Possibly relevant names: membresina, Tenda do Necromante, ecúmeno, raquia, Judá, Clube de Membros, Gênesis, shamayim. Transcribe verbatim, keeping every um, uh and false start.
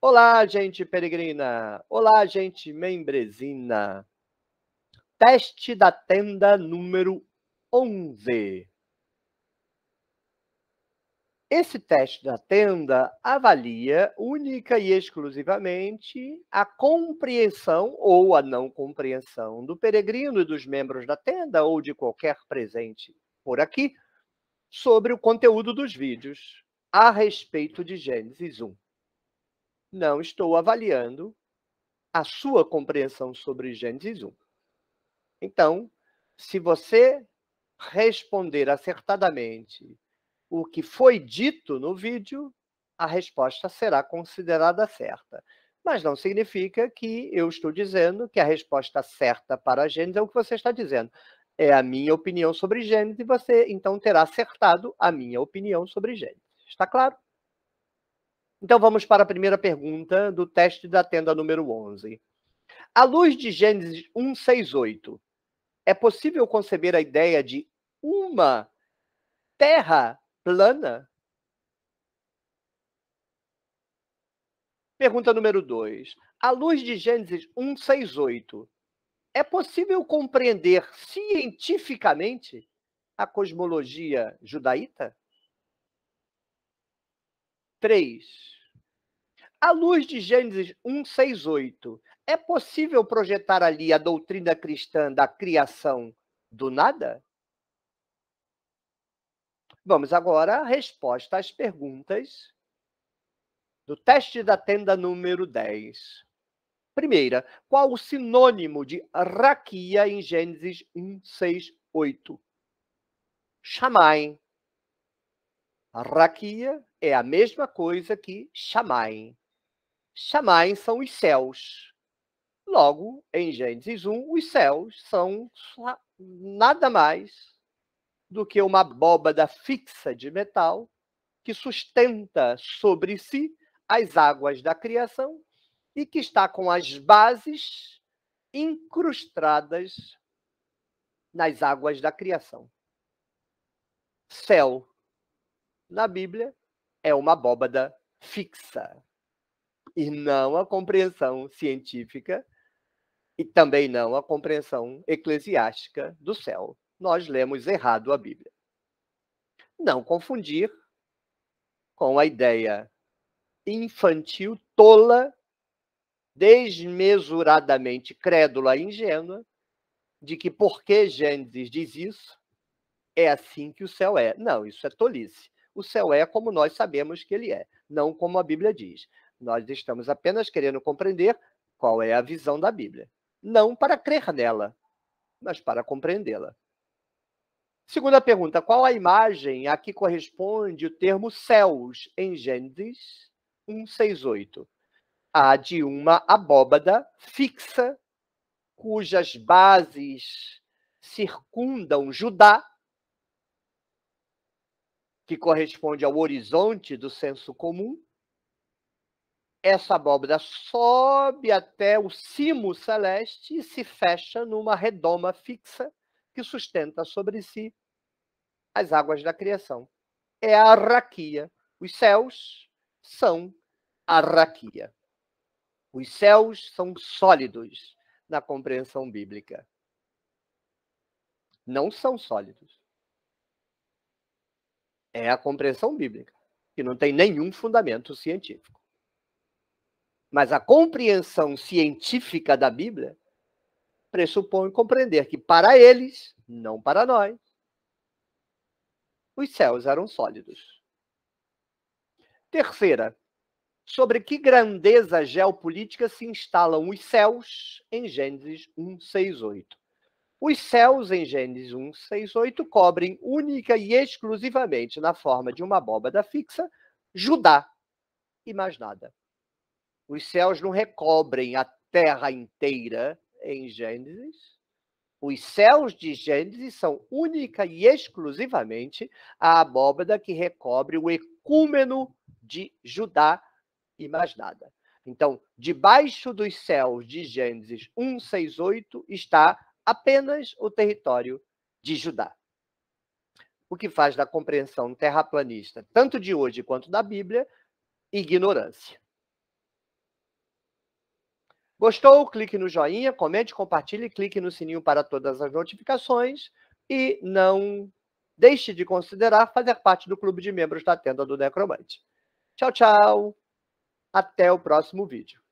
Olá, gente peregrina! Olá, gente membresina! Teste da tenda número onze. Esse teste da tenda avalia única e exclusivamente a compreensão ou a não compreensão do peregrino e dos membros da tenda ou de qualquer presente por aqui sobre o conteúdo dos vídeos a respeito de Gênesis um. Não estou avaliando a sua compreensão sobre Gênesis um. Então, se você responder acertadamente o que foi dito no vídeo, a resposta será considerada certa. Mas não significa que eu estou dizendo que a resposta certa para Gênesis é o que você está dizendo. É a minha opinião sobre Gênesis e você, então, terá acertado a minha opinião sobre Gênesis. Está claro? Então, vamos para a primeira pergunta do teste da tenda número onze. À luz de Gênesis um, seis, oito, é possível conceber a ideia de uma terra plana? Pergunta número dois. À luz de Gênesis um, seis, oito, é possível compreender cientificamente a cosmologia judaíta? três. À luz de Gênesis um, seis, oito, é possível projetar ali a doutrina cristã da criação do nada? Vamos agora à resposta às perguntas do teste da tenda número dez. Primeira, qual o sinônimo de raquia em Gênesis um, seis, oito? Shamayim. Raquia é a mesma coisa que shamayim. Shamayim são os céus. Logo, em Gênesis um, os céus são nada mais do que uma abóbada fixa de metal que sustenta sobre si as águas da criação e que está com as bases incrustadas nas águas da criação. Céu, na Bíblia, é uma abóbada fixa e não a compreensão científica e também não a compreensão eclesiástica do céu. Nós lemos errado a Bíblia. Não confundir com a ideia infantil, tola, desmesuradamente crédula e ingênua, de que porque Gênesis diz isso, é assim que o céu é. Não, isso é tolice. O céu é como nós sabemos que ele é, não como a Bíblia diz. Nós estamos apenas querendo compreender qual é a visão da Bíblia. Não para crer nela, mas para compreendê-la. Segunda pergunta, qual a imagem a que corresponde o termo céus em Gênesis um, seis, oito? A de uma abóbada fixa, cujas bases circundam Judá, que corresponde ao horizonte do senso comum. Essa abóbada sobe até o cimo celeste e se fecha numa redoma fixa, que sustenta sobre si as águas da criação. É a raquia. Os céus são a raquia. Os céus são sólidos na compreensão bíblica. Não são sólidos. É a compreensão bíblica, que não tem nenhum fundamento científico. Mas a compreensão científica da Bíblia pressupõe compreender que para eles, não para nós, os céus eram sólidos. Terceira, sobre que grandeza geopolítica se instalam os céus em Gênesis um, seis, oito? Os céus em Gênesis um, seis, oito cobrem única e exclusivamente, na forma de uma abóbada fixa, Judá e mais nada. Os céus não recobrem a terra inteira. Em Gênesis, os céus de Gênesis são única e exclusivamente a abóbada que recobre o ecúmeno de Judá e mais nada. Então, debaixo dos céus de Gênesis um, seis, oito está apenas o território de Judá. O que faz da compreensão terraplanista, tanto de hoje quanto da Bíblia, ignorância. Gostou? Clique no joinha, comente, compartilhe, clique no sininho para todas as notificações e não deixe de considerar fazer parte do clube de membros da Tenda do Necromante. Tchau, tchau! Até o próximo vídeo.